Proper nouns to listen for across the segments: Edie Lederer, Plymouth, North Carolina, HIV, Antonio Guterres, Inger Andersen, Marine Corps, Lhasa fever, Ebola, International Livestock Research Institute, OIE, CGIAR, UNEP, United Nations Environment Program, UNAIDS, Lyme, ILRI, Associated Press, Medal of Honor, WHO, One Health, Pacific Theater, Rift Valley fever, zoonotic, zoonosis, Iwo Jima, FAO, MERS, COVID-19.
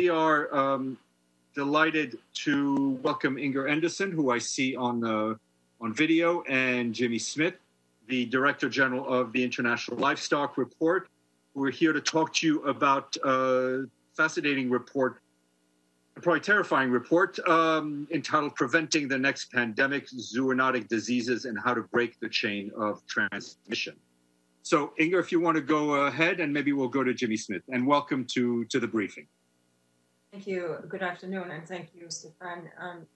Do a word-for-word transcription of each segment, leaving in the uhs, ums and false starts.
we are um, delighted to welcome Inger Andersen, who I see on the on video, and Jimmy Smith, the Director General of the International Livestock Report. We're here to talk to you about a fascinating report, a probably terrifying report, um, entitled Preventing the Next Pandemic, Zoonotic Diseases and How to Break the Chain of Transmission. So, Inger, if you want to go ahead, and maybe we'll go to Jimmy Smith. And welcome to, to the briefing. Thank you. Good afternoon, and thank you, Stefan, um,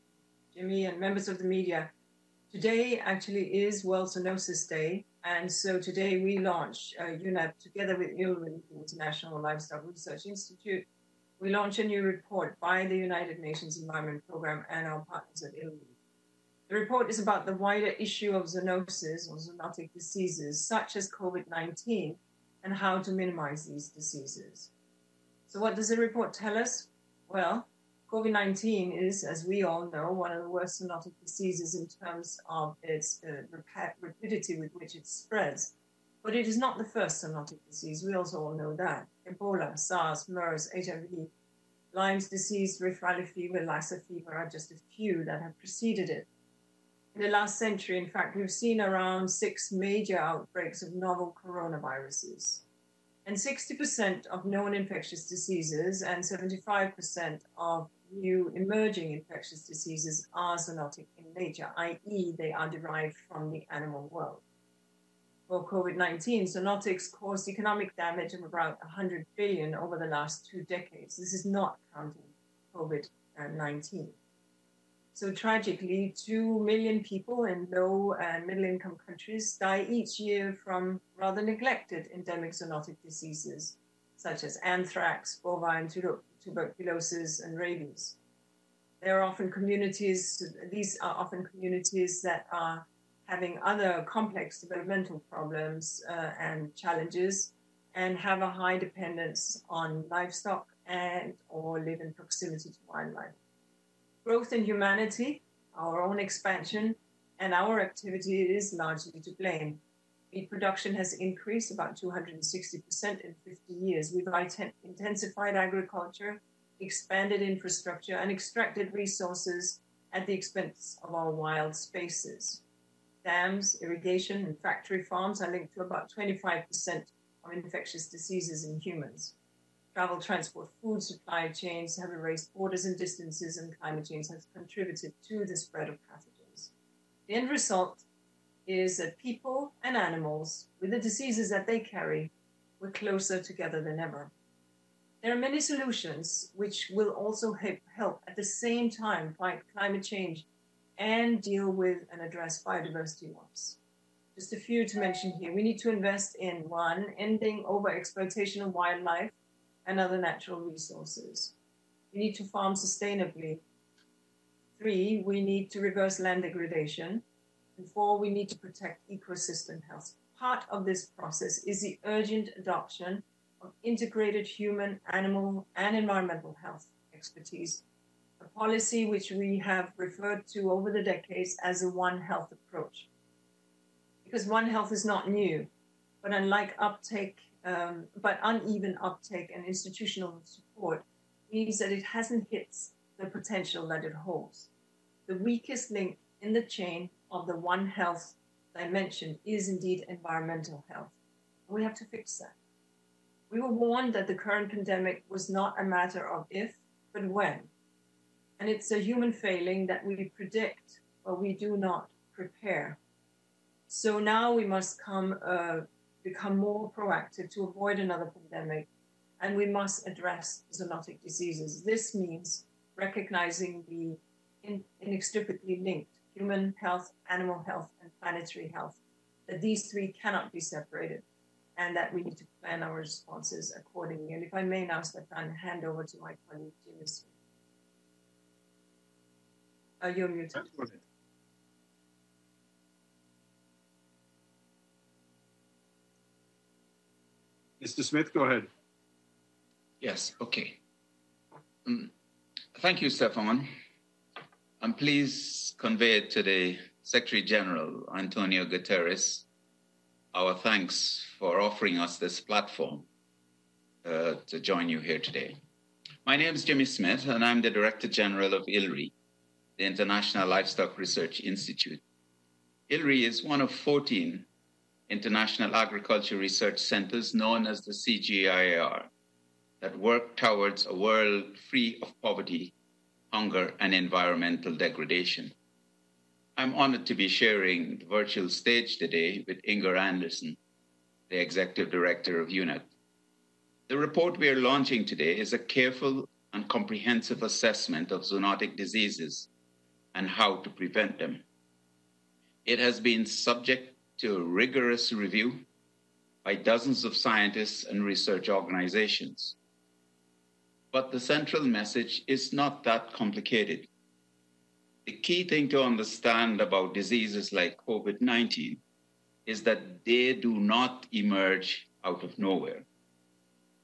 Jimmy, and members of the media. Today actually is World Zoonosis Day, and so today we launched uh, UNEP, together with I L R I, the International Livestock Research Institute. We launched a new report by the United Nations Environment Program and our partners at I L R I. The report is about the wider issue of zoonosis or zoonotic diseases, such as COVID nineteen, and how to minimize these diseases. So what does the report tell us? Well, COVID nineteen is, as we all know, one of the worst zoonotic diseases in terms of its uh, rap rapidity with which it spreads. But it is not the first zoonotic disease. We also all know that. Ebola, SARS, MERS, H I V, Lyme's disease, Rift Valley fever, Lhasa fever are just a few that have preceded it. In the last century, in fact, we've seen around six major outbreaks of novel coronaviruses. And sixty percent of known infectious diseases and seventy-five percent of new emerging infectious diseases are zoonotic in nature, that is they are derived from the animal world. For COVID nineteen, zoonotics caused economic damage of about one hundred billion over the last two decades. This is not counting COVID nineteen. So tragically, two million people in low and middle-income countries die each year from rather neglected endemic zoonotic diseases, such as anthrax, bovine tuberculosis, and rabies. There are often communities, these are often communities that are having other complex developmental problems uh, and challenges, and have a high dependence on livestock and or live in proximity to wildlife. Growth in humanity, our own expansion, and our activity is largely to blame. Meat production has increased about two hundred sixty percent in fifty years. We've intensified agriculture, expanded infrastructure, and extracted resources at the expense of our wild spaces. Dams, irrigation, and factory farms are linked to about twenty-five percent of infectious diseases in humans. Travel, transport, food supply chains have erased borders and distances, and climate change has contributed to the spread of pathogens. The end result is that people and animals, with the diseases that they carry, were closer together than ever. There are many solutions which will also help at the same time fight climate change and deal with and address biodiversity loss. Just a few to mention here. We need to invest in, one, ending over-exploitation of wildlife and other natural resources. We need to farm sustainably. Three, we need to reverse land degradation. And four, we need to protect ecosystem health. Part of this process is the urgent adoption of integrated human, animal, and environmental health expertise, a policy which we have referred to over the decades as a One Health approach. Because One Health is not new, but unlike uptake Um, but uneven uptake and institutional support means that it hasn't hit the potential that it holds. The weakest link in the chain of the One Health dimension is indeed environmental health. We have to fix that. We were warned that the current pandemic was not a matter of if, but when. And it's a human failing that we predict, but we do not prepare. So now we must come uh, become more proactive to avoid another pandemic, and we must address zoonotic diseases. This means recognizing the inextricably linked human health, animal health, and planetary health, that these three cannot be separated, and that we need to plan our responses accordingly. And if I may now, Stefan, hand over to my colleague, Jimmy Smith. Uh, you're muted. Mister Smith, go ahead. Yes, okay. Um, thank you, Stefan. I'm pleased to convey to the Secretary General, Antonio Guterres, our thanks for offering us this platform uh, to join you here today. My name is Jimmy Smith, and I'm the Director General of I L R I, the International Livestock Research Institute. I L R I is one of fourteen International Agriculture Research Centers, known as the C G I A R, that work towards a world free of poverty, hunger, and environmental degradation. I'm honored to be sharing the virtual stage today with Inger Andersen, the Executive Director of UNEP. The report we are launching today is a careful and comprehensive assessment of zoonotic diseases and how to prevent them. It has been subject to a rigorous review by dozens of scientists and research organizations. But the central message is not that complicated. The key thing to understand about diseases like COVID nineteen is that they do not emerge out of nowhere.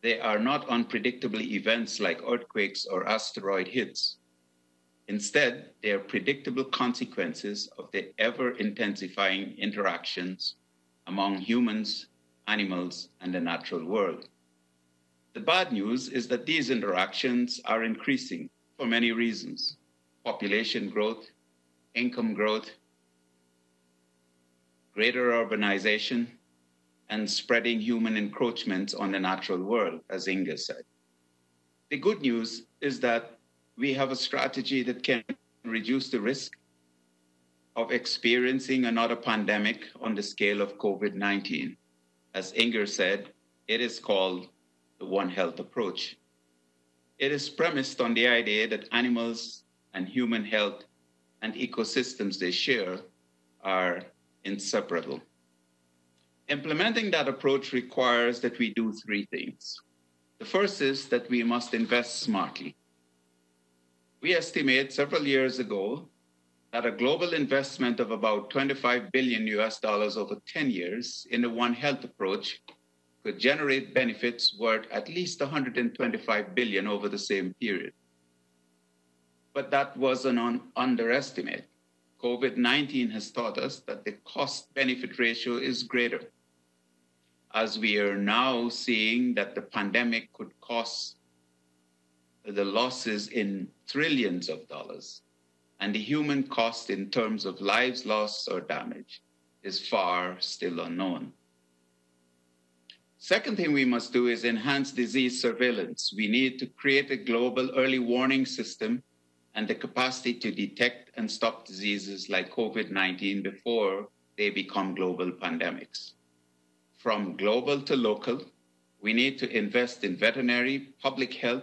They are not unpredictable events like earthquakes or asteroid hits. Instead, they are predictable consequences of the ever-intensifying interactions among humans, animals, and the natural world. The bad news is that these interactions are increasing for many reasons: population growth, income growth, greater urbanization, and spreading human encroachments on the natural world, as Inger said. The good news is that we have a strategy that can reduce the risk of experiencing another pandemic on the scale of COVID nineteen. As Inger said, it is called the One Health approach. It is premised on the idea that animals and human health and ecosystems they share are inseparable. Implementing that approach requires that we do three things. The first is that we must invest smartly. We estimate several years ago that a global investment of about twenty-five billion U S dollars over ten years in the One Health approach could generate benefits worth at least one hundred twenty-five billion dollars over the same period. But that was an un underestimate. COVID nineteen has taught us that the cost-benefit ratio is greater, as we are now seeing that the pandemic could cost the losses in trillions of dollars, and the human cost in terms of lives lost or damage is far still unknown. Second thing we must do is enhance disease surveillance. We need to create a global early warning system and the capacity to detect and stop diseases like COVID nineteen before they become global pandemics. From global to local, we need to invest in veterinary, public health,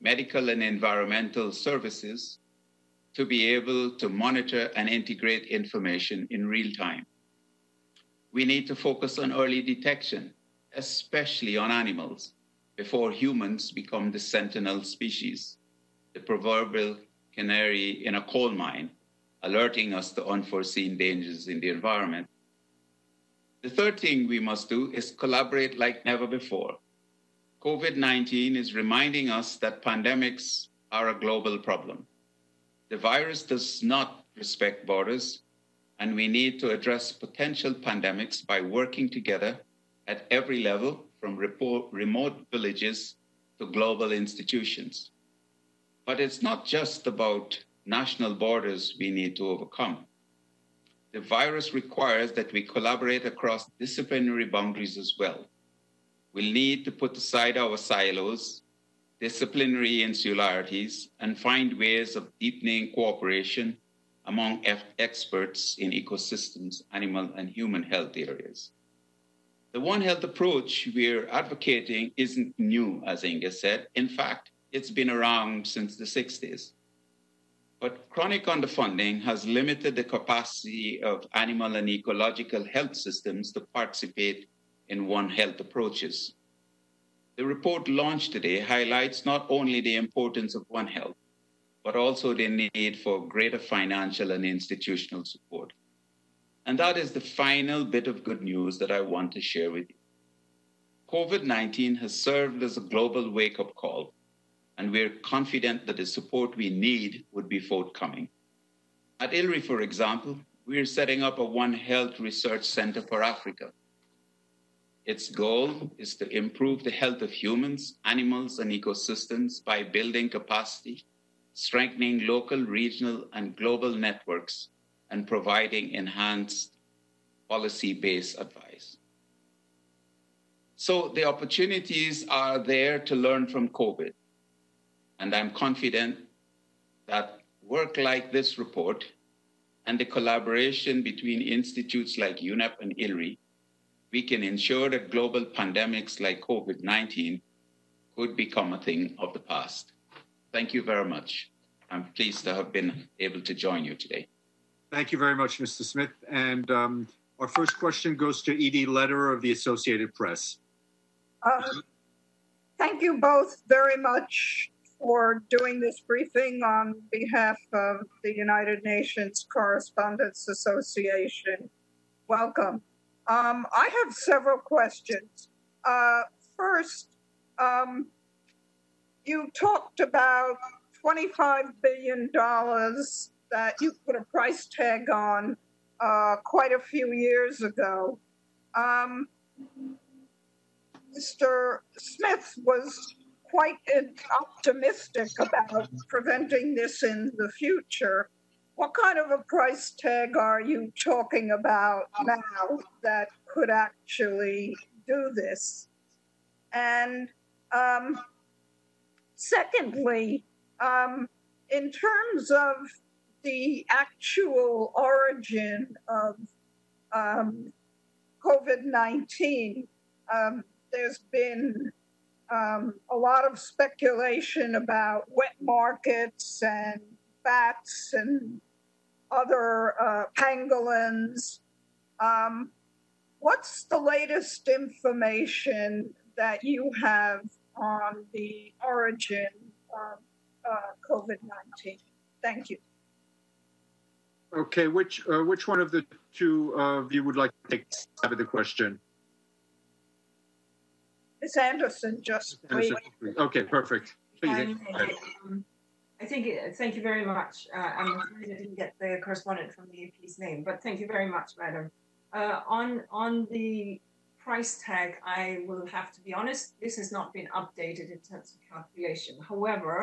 medical and environmental services to be able to monitor and integrate information in real time. We need to focus on early detection, especially on animals, before humans become the sentinel species, the proverbial canary in a coal mine, alerting us to unforeseen dangers in the environment. The third thing we must do is collaborate like never before. COVID nineteen is reminding us that pandemics are a global problem. The virus does not respect borders, and we need to address potential pandemics by working together at every level, from remote villages to global institutions. But it's not just about national borders we need to overcome. The virus requires that we collaborate across disciplinary boundaries as well. We'll need to put aside our silos, disciplinary insularities, and find ways of deepening cooperation among experts in ecosystems, animal and human health areas. The One Health approach we're advocating isn't new, as Inger said. In fact, it's been around since the sixties. But chronic underfunding has limited the capacity of animal and ecological health systems to participate in One Health approaches. The report launched today highlights not only the importance of One Health, but also the need for greater financial and institutional support. And that is the final bit of good news that I want to share with you. COVID nineteen has served as a global wake-up call, and we're confident that the support we need would be forthcoming. At I L R I, for example, we're setting up a One Health Research Center for Africa. Its goal is to improve the health of humans, animals, and ecosystems by building capacity, strengthening local, regional, and global networks, and providing enhanced policy-based advice. So the opportunities are there to learn from COVID. And I'm confident that work like this report and the collaboration between institutes like U N E P and I L R I, we can ensure that global pandemics like COVID nineteen could become a thing of the past. Thank you very much. I'm pleased to have been able to join you today. Thank you very much, Mister Smith. And um, our first question goes to Edie Lederer of the Associated Press. Um, thank you both very much for doing this briefing on behalf of the United Nations Correspondents Association. Welcome. Um, I have several questions. Uh, first, um, you talked about twenty-five billion dollars that you put a price tag on uh, quite a few years ago. Um, Mister Smith was quite optimistic about preventing this in the future. What kind of a price tag are you talking about now that could actually do this? And um, secondly, um, in terms of the actual origin of um, COVID nineteen, um, there's been Um, a lot of speculation about wet markets and bats and other uh, pangolins. Um, what's the latest information that you have on the origin of uh, COVID nineteen? Thank you. Okay, which, uh, which one of the two of you would like to take a stab at the question? Miz Andersen, just Anderson. Wait. Okay, perfect. Um, um, I think, thank you very much. Uh, I'm afraid I didn't get the correspondent from the U K's name, but thank you very much, madam. Uh, on, on the price tag, I will have to be honest, this has not been updated in terms of calculation. However,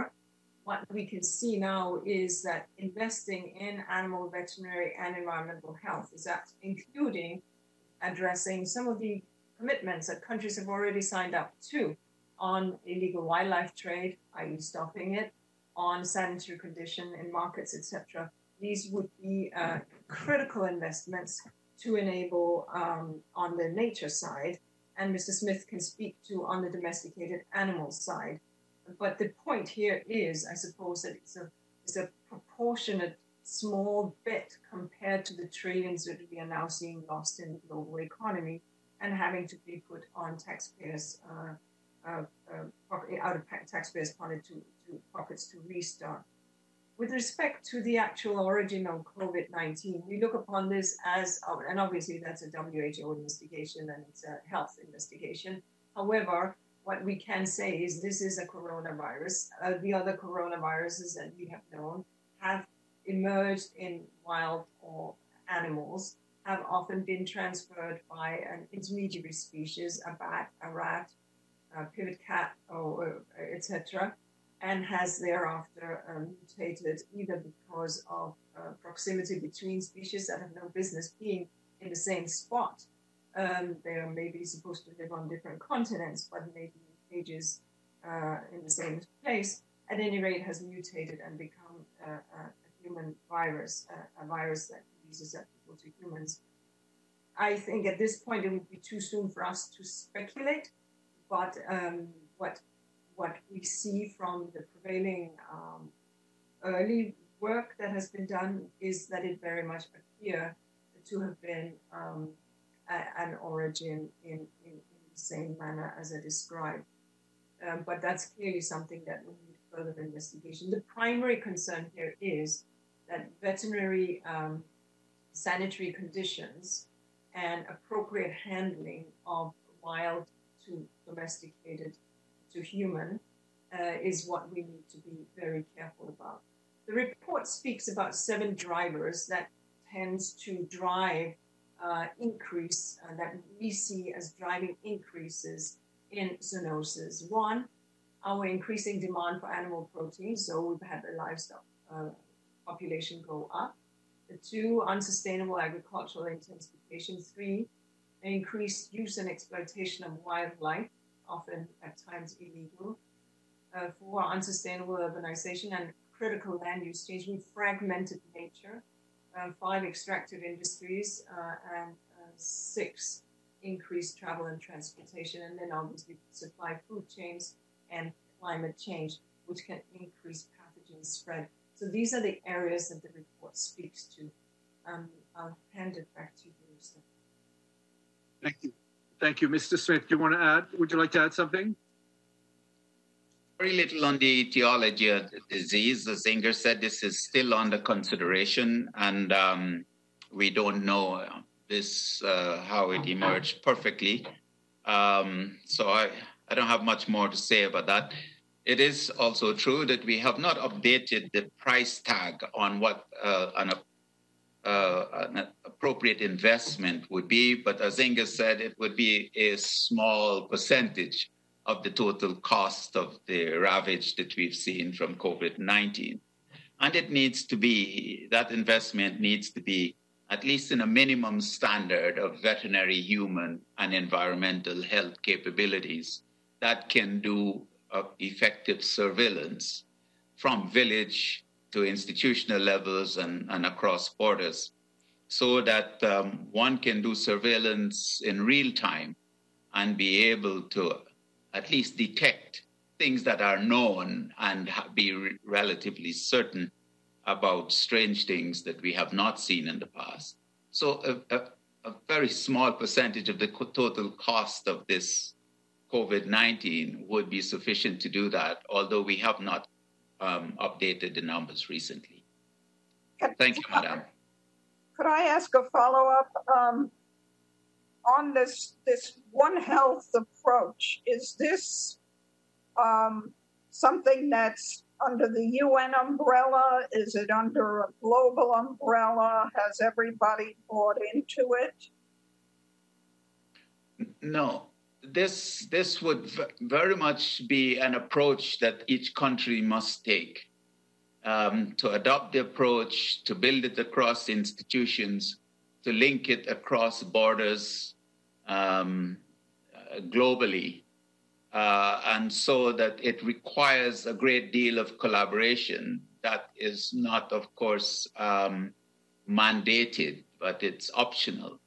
what we can see now is that investing in animal veterinary and environmental health is that including addressing some of the commitments that countries have already signed up to on illegal wildlife trade, that is stopping it, on sanitary condition in markets, et cetera. These would be uh, critical investments to enable um, on the nature side, and Mister Smith can speak to on the domesticated animal side. But the point here is, I suppose, that it's a, it's a proportionate small bit compared to the trillions that we are now seeing lost in the global economy and having to be put on taxpayers, uh, uh, uh, out of taxpayers' pocket to, to pockets to restart. With respect to the actual origin of COVID nineteen, we look upon this as, and obviously that's a W H O investigation and it's a health investigation. However, what we can say is this is a coronavirus. Uh, the other coronaviruses that we have known have emerged in wild or animals, have often been transferred by an intermediary species, a bat, a rat, a pivot cat, or et cetera, and has thereafter um, mutated either because of uh, proximity between species that have no business being in the same spot. Um, they are maybe supposed to live on different continents, but maybe ages uh, in the same place. At any rate, has mutated and become uh, a human virus, uh, a virus that uses that to humans. I think at this point it would be too soon for us to speculate, but um, what what we see from the prevailing um, early work that has been done is that it very much appears to have been um, a, an origin in, in, in the same manner as I described. Um, but that's clearly something that we need further investigation. The primary concern here is that veterinary um, sanitary conditions and appropriate handling of wild to domesticated to human uh, is what we need to be very careful about. The report speaks about seven drivers that tends to drive uh, increase uh, that we see as driving increases in zoonoses. One, our increasing demand for animal protein, so we've had the livestock uh, population go up. Two, unsustainable agricultural intensification. Three, increased use and exploitation of wildlife, often at times illegal. Uh, four, unsustainable urbanization and critical land use change. We fragmented nature. Uh, five, extractive industries. Uh, and uh, six, increased travel and transportation. And then obviously supply food chains and climate change, which can increase pathogen spread. So these are the areas that the report speaks to. Um, I'll hand it back to you, Stephen. Thank you. Thank you. Mister Smith, do you want to add? Would you like to add something? Very little on the etiology of the disease. As Inger said, this is still under consideration, and um, we don't know this, uh, how it emerged perfectly. Um, so I, I don't have much more to say about that. It is also true that we have not updated the price tag on what uh, an, uh, an appropriate investment would be, but as Inga said, it would be a small percentage of the total cost of the ravage that we've seen from COVID nineteen. And it needs to be, that investment needs to be at least in a minimum standard of veterinary, human, and environmental health capabilities that can do of effective surveillance from village to institutional levels and, and across borders, so that um, one can do surveillance in real time and be able to at least detect things that are known and be re relatively certain about strange things that we have not seen in the past. So a, a, a very small percentage of the co total cost of this COVID nineteen would be sufficient to do that, although we have not um, updated the numbers recently. Could, Thank you, Madam. Could I ask a follow-up um, on this, this One Health approach? Is this um, something that's under the U N umbrella? Is it under a global umbrella? Has everybody bought into it? No. This, this would very much be an approach that each country must take um, to adopt the approach, to build it across institutions, to link it across borders um, globally. Uh, and so that it requires a great deal of collaboration that is not, of course, um, mandated, but it's optional.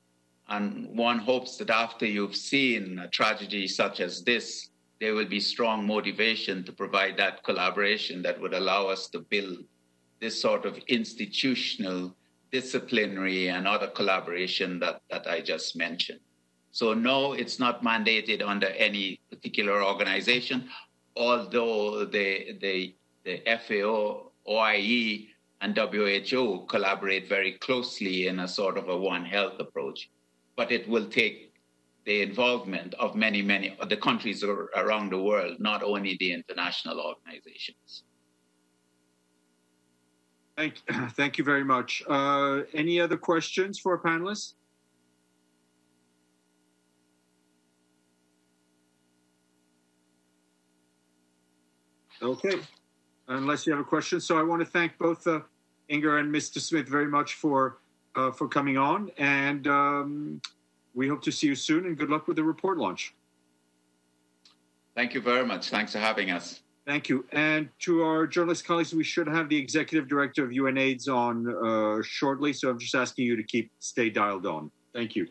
And one hopes that after you've seen a tragedy such as this, there will be strong motivation to provide that collaboration that would allow us to build this sort of institutional, disciplinary, and other collaboration that, that I just mentioned. So no, it's not mandated under any particular organization, although the, the, the F A O, O I E, and W H O collaborate very closely in a sort of a One Health approach. But it will take the involvement of many, many of the countries around the world, not only the international organizations. Thank, thank you very much. Uh, any other questions for our panelists? Okay, unless you have a question. So I want to thank both uh, Inger and Mister Smith very much for Uh, for coming on, and um, we hope to see you soon, and good luck with the report launch. Thank you very much. Thanks for having us. Thank you. And to our journalist colleagues, we should have the Executive Director of UNAIDS on uh, shortly, so I'm just asking you to keep stay dialed on. Thank you.